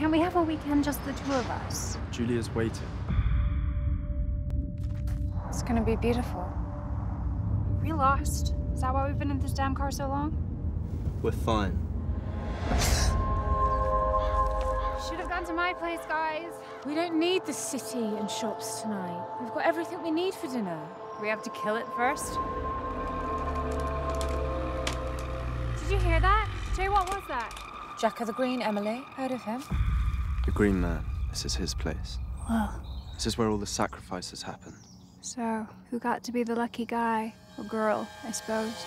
Can we have a weekend just the two of us? Julia's waiting. It's gonna be beautiful. We lost. Is that why we've been in this damn car so long? We're fine. Should have gone to my place, guys. We don't need the city and shops tonight. We've got everything we need for dinner. We have to kill it first. Did you hear that? Jay, what was that? Jack of the Green, Emily. Heard of him? The Green Man. This is his place. Wow. This is where all the sacrifices happen. So, who got to be the lucky guy? Or girl, I suppose.